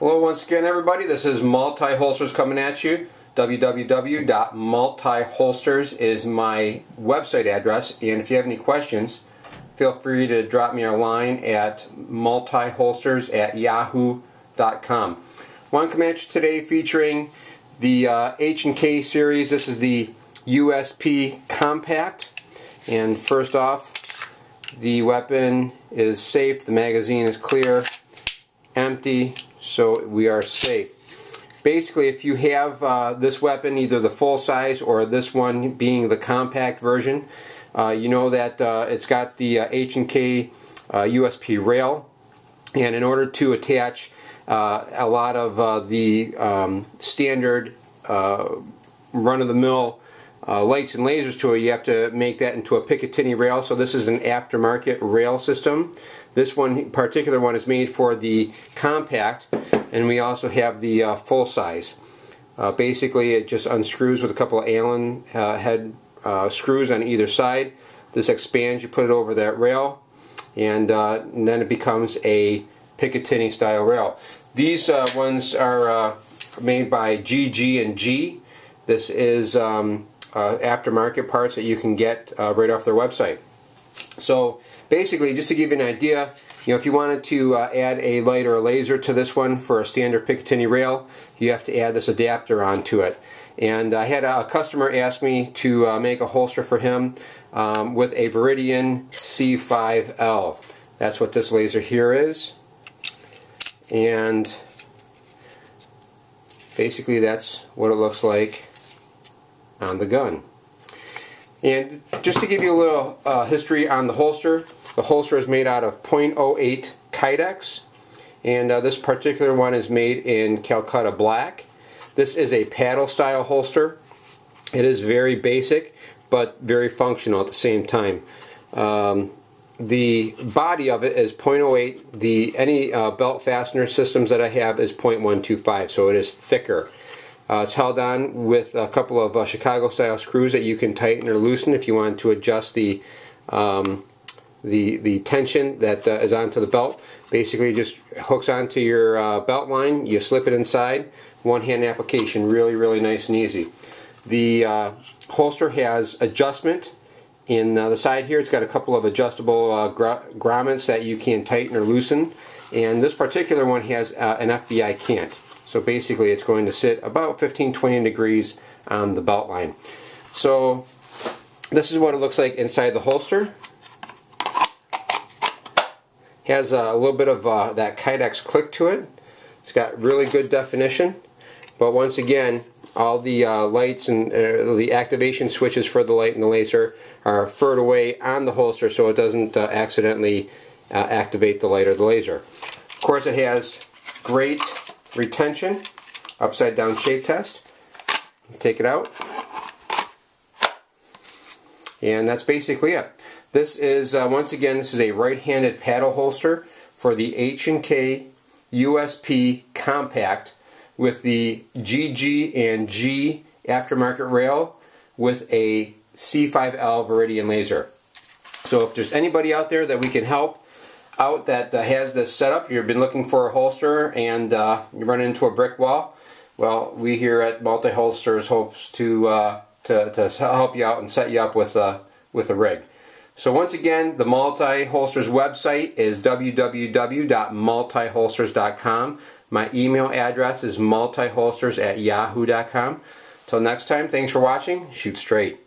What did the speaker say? Hello once again everybody, this is Multi-Holsters coming at you. www.multiholsters is my website address, and if you have any questions feel free to drop me a line at multiholsters@yahoo.com. I want to come at you today featuring the H&K series. This is the USP Compact, and first off, the weapon is safe, the magazine is clear, empty, so we are safe. Basically, if you have this weapon, either the full size or this one being the compact version, you know that it's got the H&K USP rail, and in order to attach a lot of the standard run-of-the-mill lights and lasers to it, you have to make that into a Picatinny rail. So this is an aftermarket rail system. This one particular one is made for the compact, and we also have the full size. Basically, it just unscrews with a couple of Allen head screws on either side. This expands, you put it over that rail, and then it becomes a Picatinny style rail. These ones are made by GG&G. This is aftermarket parts that you can get right off their website. So basically, just to give you an idea, you know, if you wanted to add a light or a laser to this one for a standard Picatinny rail, you have to add this adapter onto it. And I had a customer ask me to make a holster for him with a Viridian C5L. That's what this laser here is, and basically that's what it looks like on the gun. And just to give you a little history on the holster is made out of .08 Kydex, and this particular one is made in Calcutta black. This is a paddle style holster. It is very basic but very functional at the same time. The body of it is .08. Any belt fastener systems that I have is .125, so it is thicker. It's held on with a couple of Chicago style screws that you can tighten or loosen if you want to adjust the tension that is onto the belt. Basically, it just hooks onto your belt line. You slip it inside. One hand application, really, really nice and easy. The holster has adjustment in the side here. It's got a couple of adjustable grommets that you can tighten or loosen, and this particular one has an FBI cant. So basically, it's going to sit about 15-20 degrees on the belt line. So this is what it looks like inside the holster. Has a little bit of that Kydex click to it. It's got really good definition, but once again, all the lights and the activation switches for the light and the laser are furred away on the holster, so it doesn't accidentally activate the light or the laser. Of course, it has great retention, upside down shape test. Take it out, and that's basically it. This is once again, this is a right-handed paddle holster for the H&K USP Compact with the GG&G aftermarket rail with a C5L Viridian laser. So if there's anybody out there that we can help out that has this setup, you've been looking for a holster and you run into a brick wall, well, we here at Multi-Holsters hopes to help you out and set you up with a rig. So once again, the Multi-Holsters website is www.multiholsters.com. My email address is multiholsters@yahoo.com. Till next time, thanks for watching. Shoot straight.